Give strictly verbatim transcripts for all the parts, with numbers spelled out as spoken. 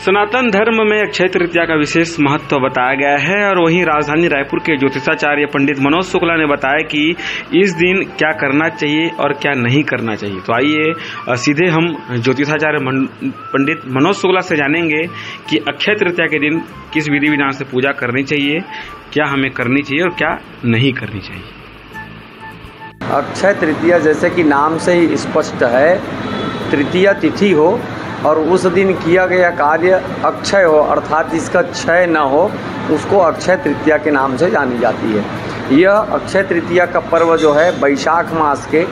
सनातन धर्म में अक्षय तृतीया का विशेष महत्व बताया गया है और वहीं राजधानी रायपुर के ज्योतिषाचार्य पंडित मनोज शुक्ला ने बताया कि इस दिन क्या करना चाहिए और क्या नहीं करना चाहिए। तो आइए सीधे हम ज्योतिषाचार्य पंडित मनोज शुक्ला से जानेंगे कि अक्षय तृतीया के दिन किस विधि विधान से पूजा करनी चाहिए, क्या हमें करनी चाहिए और क्या नहीं करनी चाहिए। अक्षय तृतीया जैसे कि नाम से ही स्पष्ट है, तृतीया तिथि हो और उस दिन किया गया कार्य अक्षय हो, अर्थात इसका क्षय न हो, उसको अक्षय तृतीया के नाम से जानी जाती है। यह अक्षय तृतीया का पर्व जो है वैशाख मास के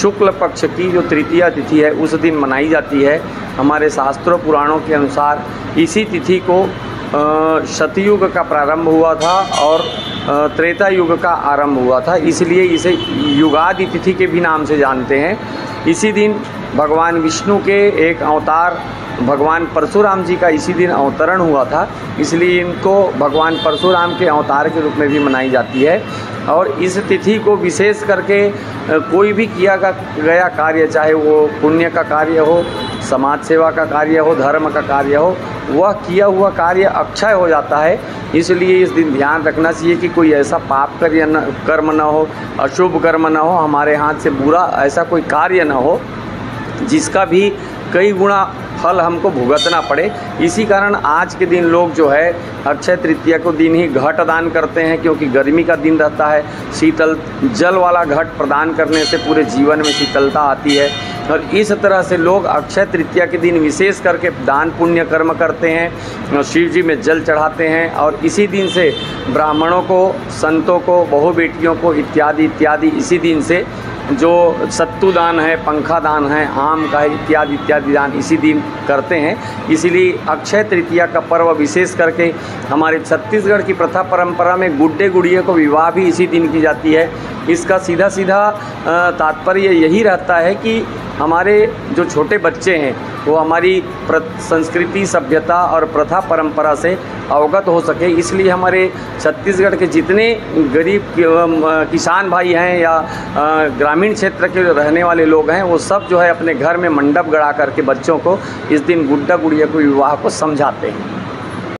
शुक्ल पक्ष की जो तृतीया तिथि है उस दिन मनाई जाती है। हमारे शास्त्रों पुराणों के अनुसार इसी तिथि को शतयुग का प्रारंभ हुआ था और त्रेतायुग का आरंभ हुआ था, इसलिए इसे युगादि तिथि के भी नाम से जानते हैं। इसी दिन भगवान विष्णु के एक अवतार भगवान परशुराम जी का इसी दिन अवतरण हुआ था, इसलिए इनको भगवान परशुराम के अवतार के रूप में भी मनाई जाती है। और इस तिथि को विशेष करके कोई भी किया गया कार्य, चाहे वो पुण्य का कार्य हो, समाज सेवा का कार्य हो, धर्म का कार्य हो, वह किया हुआ कार्य अक्षय हो जाता है। इसलिए इस दिन ध्यान रखना चाहिए कि कोई ऐसा पाप कार्य न कर्म न हो, अशुभ कर्म न हो, हमारे हाथ से बुरा ऐसा कोई कार्य न हो जिसका भी कई गुणा फल हमको भुगतना पड़े। इसी कारण आज के दिन लोग जो है अक्षय तृतीया को दिन ही घट दान करते हैं, क्योंकि गर्मी का दिन रहता है। शीतल जल वाला घट प्रदान करने से पूरे जीवन में शीतलता आती है और इस तरह से लोग अक्षय तृतीया के दिन विशेष करके दान पुण्य कर्म करते हैं, शिव जी में जल चढ़ाते हैं और इसी दिन से ब्राह्मणों को, संतों को, बहु बेटियों को इत्यादि इत्यादि इसी दिन से जो सत्तू दान है, पंखा दान है, आम का इत्यादि इत्यादि दान इसी दिन करते हैं। इसीलिए अक्षय तृतीया का पर्व विशेष करके हमारे छत्तीसगढ़ की प्रथा परंपरा में गुड्डे गुड़िया को विवाह भी इसी दिन की जाती है। इसका सीधा सीधा तात्पर्य यही रहता है कि हमारे जो छोटे बच्चे हैं वो हमारी संस्कृति, सभ्यता और प्रथा परंपरा से अवगत हो सके। इसलिए हमारे छत्तीसगढ़ के जितने गरीब किसान भाई हैं या ग्रामीण क्षेत्र के रहने वाले लोग हैं वो सब जो है अपने घर में मंडप गड़ा करके बच्चों को इस दिन गुड्डा गुड़िया को विवाह को समझाते हैं।